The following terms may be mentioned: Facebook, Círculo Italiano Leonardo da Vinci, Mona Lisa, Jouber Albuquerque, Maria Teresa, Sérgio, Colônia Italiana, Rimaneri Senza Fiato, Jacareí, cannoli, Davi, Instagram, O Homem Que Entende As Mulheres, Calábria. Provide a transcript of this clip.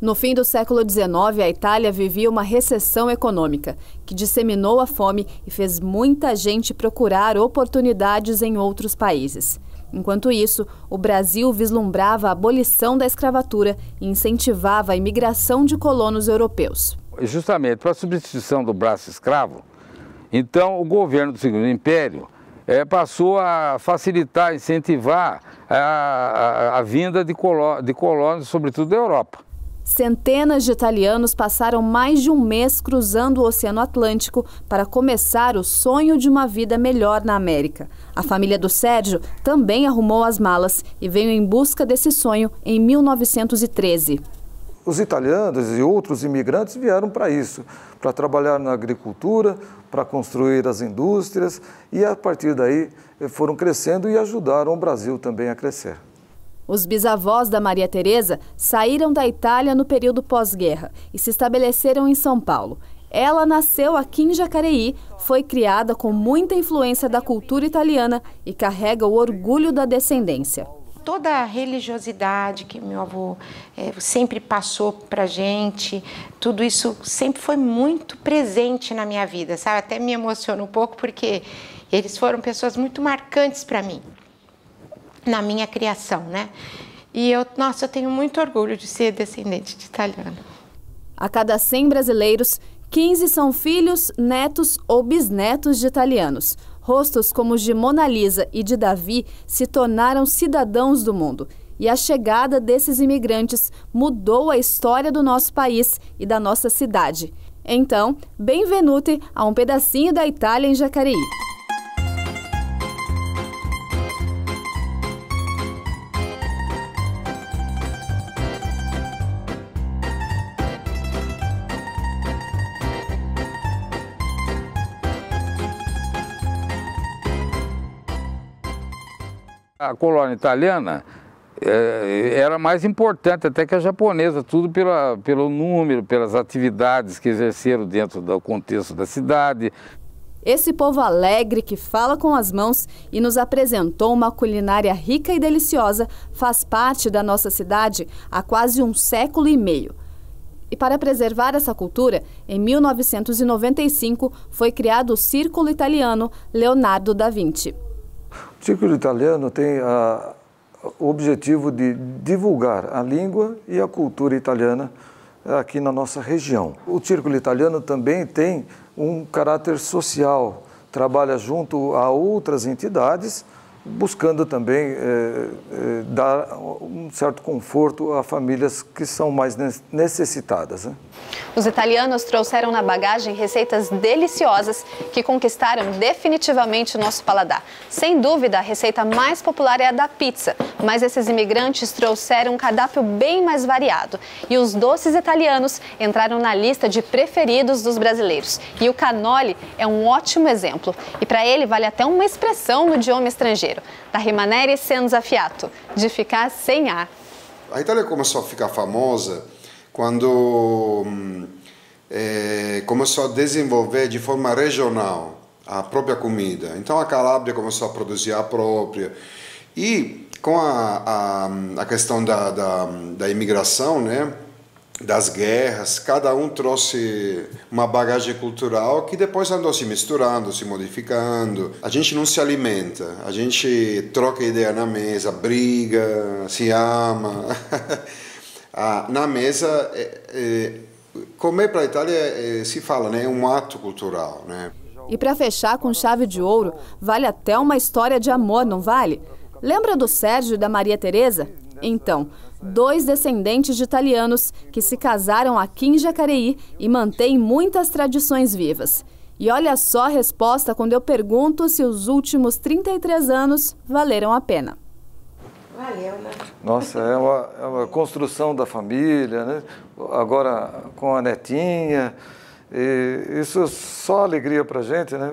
No fim do século XIX, a Itália vivia uma recessão econômica, que disseminou a fome e fez muita gente procurar oportunidades em outros países. Enquanto isso, o Brasil vislumbrava a abolição da escravatura e incentivava a imigração de colonos europeus. Justamente para a substituição do braço escravo, então o governo do Segundo Império passou a facilitar, incentivar a vinda de colonos, sobretudo da Europa. Centenas de italianos passaram mais de um mês cruzando o Oceano Atlântico para começar o sonho de uma vida melhor na América. A família do Sérgio também arrumou as malas e veio em busca desse sonho em 1913. Os italianos e outros imigrantes vieram para isso, para trabalhar na agricultura, para construir as indústrias e a partir daí foram crescendo e ajudaram o Brasil também a crescer. Os bisavós da Maria Teresa saíram da Itália no período pós-guerra e se estabeleceram em São Paulo. Ela nasceu aqui em Jacareí, foi criada com muita influência da cultura italiana e carrega o orgulho da descendência. Toda a religiosidade que meu avô sempre passou para a gente, tudo isso sempre foi muito presente na minha vida, sabe? Até me emociono um pouco porque eles foram pessoas muito marcantes para mim, na minha criação, né? E eu tenho muito orgulho de ser descendente de italiano. A cada 100 brasileiros, 15 são filhos, netos ou bisnetos de italianos. Rostos como os de Mona Lisa e de Davi se tornaram cidadãos do mundo. E a chegada desses imigrantes mudou a história do nosso país e da nossa cidade. Então, benvenute a um pedacinho da Itália em Jacareí. A colônia italiana era mais importante até que a japonesa, tudo pelo número, pelas atividades que exerceram dentro do contexto da cidade. Esse povo alegre que fala com as mãos e nos apresentou uma culinária rica e deliciosa faz parte da nossa cidade há quase um século e meio. E para preservar essa cultura, em 1995 foi criado o Círculo Italiano Leonardo da Vinci. O Círculo Italiano tem o objetivo de divulgar a língua e a cultura italiana aqui na nossa região. O Círculo Italiano também tem um caráter social, trabalha junto a outras entidades, buscando também dar um certo conforto a famílias que são mais necessitadas, né? Os italianos trouxeram na bagagem receitas deliciosas que conquistaram definitivamente o nosso paladar. Sem dúvida, a receita mais popular é a da pizza, mas esses imigrantes trouxeram um cardápio bem mais variado. E os doces italianos entraram na lista de preferidos dos brasileiros. E o cannoli é um ótimo exemplo. E para ele vale até uma expressão no idioma estrangeiro. Da Rimaneri Senza Fiato, de ficar sem ar. A Itália começou a ficar famosa quando começou a desenvolver de forma regional a própria comida. Então a Calábria começou a produzir a própria. E com a questão da imigração, né, das guerras, cada um trouxe uma bagagem cultural que depois andou se misturando, se modificando. A gente não se alimenta, a gente troca ideia na mesa, briga, se ama. Na mesa, comer para a Itália, se fala, né, é um ato cultural, né? E para fechar com chave de ouro, vale até uma história de amor, não vale? Lembra do Sérgio e da Maria Teresa? Então, dois descendentes de italianos que se casaram aqui em Jacareí e mantêm muitas tradições vivas. E olha só a resposta quando eu pergunto se os últimos 33 anos valeram a pena. Valeu, né? Nossa, é uma construção da família, né? Agora com a netinha, isso é só alegria pra gente, né?